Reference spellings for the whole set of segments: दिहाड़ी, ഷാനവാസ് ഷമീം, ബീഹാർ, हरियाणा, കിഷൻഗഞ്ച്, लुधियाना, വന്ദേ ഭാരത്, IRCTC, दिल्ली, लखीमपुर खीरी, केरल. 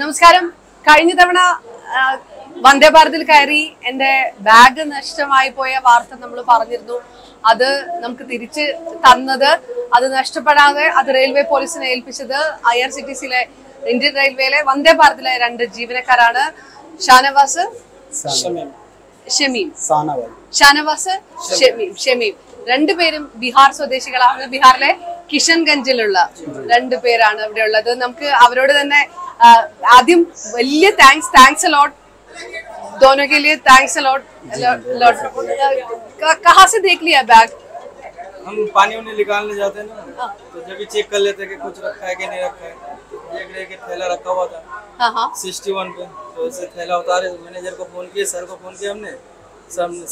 നമസ്കാരം. കഴിഞ്ഞ തവണ വന്ദേ ഭാരതിൽ കയറി എൻ്റെ ബാഗ് നഷ്ടമായി പോയ വാർത്ത നമ്മൾ പറഞ്ഞിരുന്നു. അത് നമുക്ക് തിരിച്ചു തന്നത്, അത് നഷ്ടപ്പെടാതെ അത് റെയിൽവേ പോലീസിനെ ഏൽപ്പിച്ചത് IRCTCയിലെ ഇന്ത്യൻ റെയിൽവേയിലെ വന്ദേ ഭാരതിലെ രണ്ട് ജീവനക്കാരാണ്, ഷാനവാസ് ഷമീം. ഷാനവാസ് ഷമീം രണ്ടുപേരും ബീഹാർ സ്വദേശികളാണ്. ബീഹാറിലെ കിഷൻഗഞ്ചിലുള്ള രണ്ടുപേരാണ് ഇവിടെ ഉള്ളത്. നമുക്ക് അവരോട് തന്നെ ആദ്യം വലിയ താങ്ക്സ് ലോട്ട് दोनों के लिए थैंक्स अ लॉट. कहाँ से देख लिया बैग? हम पानी उन्हें निकालने जाते हैं ना, तो जब भी चेक कर लेते हैं कि कुछ रखा है कि नहीं रखा है, तो देख रहे कि थैला रखा हुआ था 61 पे. तो ऐसे थैला उतारे, मैनेजर को फोन किया, सर को फोन किया हमने.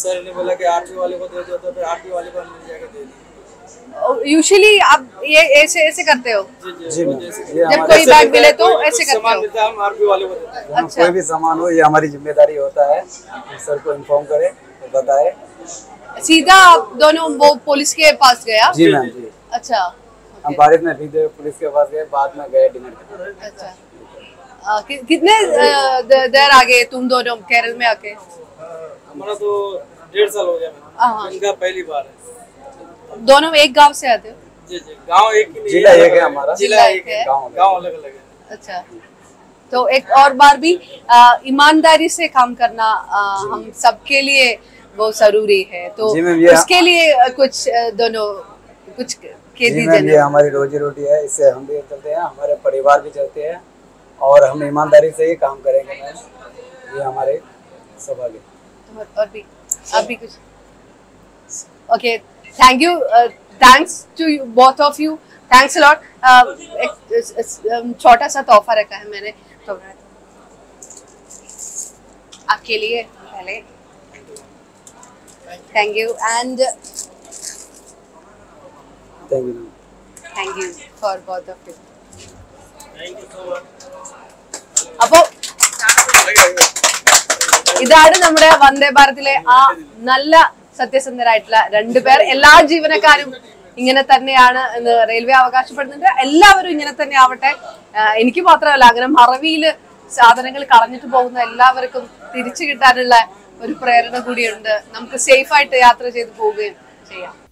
सर ने बोला कि आरटीओ वाले को दे दो, तो फिर आरटीओ वाले को हमने जाकर दे दिया. यूजुअली आप ये ऐसे करते हो? जी, जब कोई बैग मिले तो ऐसे करते हो? देता हम आरपी वाले को देते हैं. अच्छा. कोई भी सामान हो, ये हमारी जिम्मेदारी होता है. सर को इन्फॉर्म करें, बताएं. सीधा आप दोनों वो पुलिस के पास गया? जी मैम. अच्छा. हम बारिश में भीगे, पुलिस के पास गए, बाद में गए डिनर करने. अच्छा. कितने देर आ गए तुम दोनों केरल में आके? हमारा तो 1.5 साल हो गया. इनका पहली बार है. दोनों एक गांव से आते हो? जी, गांव एक ही, जिला एक है हमारा. जिला एक है, गांव अलग अलग है. अच्छा. तो एक और बार भी ईमानदारी से काम करना हम सबके लिए बहुत जरूरी है. तो उसके लिए कुछ दोनों कुछ कह दीजिए. ये हमारी रोजी रोटी है, इससे हम भी चलते हैं, हमारे परिवार भी चलते हैं, और हम ईमानदारी से ही काम करेंगे. ये हमारे सवाल है. और भी आप भी कुछ? Okay, thank you. Thanks to you, both of you. Thanks lot. एक छोटा सा तोहफा रखा है मैंने तो आपके लिए. पहले thank you and thank you for both of you. Thank you so much. അപ്പോൾ ഇതാണ് നമ്മുടെ വന്ദേ ഭാരതിലെ ആ നല്ല സത്യസന്ധരായിട്ടുള്ള രണ്ടുപേർ. എല്ലാ ജീവനക്കാരും ഇങ്ങനെ തന്നെയാണ് എന്ന് റെയിൽവേ അവകാശപ്പെടുന്നുണ്ട്. എല്ലാവരും ഇങ്ങനെ തന്നെ ആവട്ടെ. എനിക്ക് മാത്രമല്ല, അങ്ങനെ മറവിയില് സാധനങ്ങൾ കളഞ്ഞിട്ട് പോകുന്ന എല്ലാവർക്കും തിരിച്ചു കിട്ടാനുള്ള ഒരു പ്രേരണ കൂടിയുണ്ട്. നമുക്ക് സേഫ് ആയിട്ട് യാത്ര ചെയ്ത് പോവുകയും ചെയ്യാം.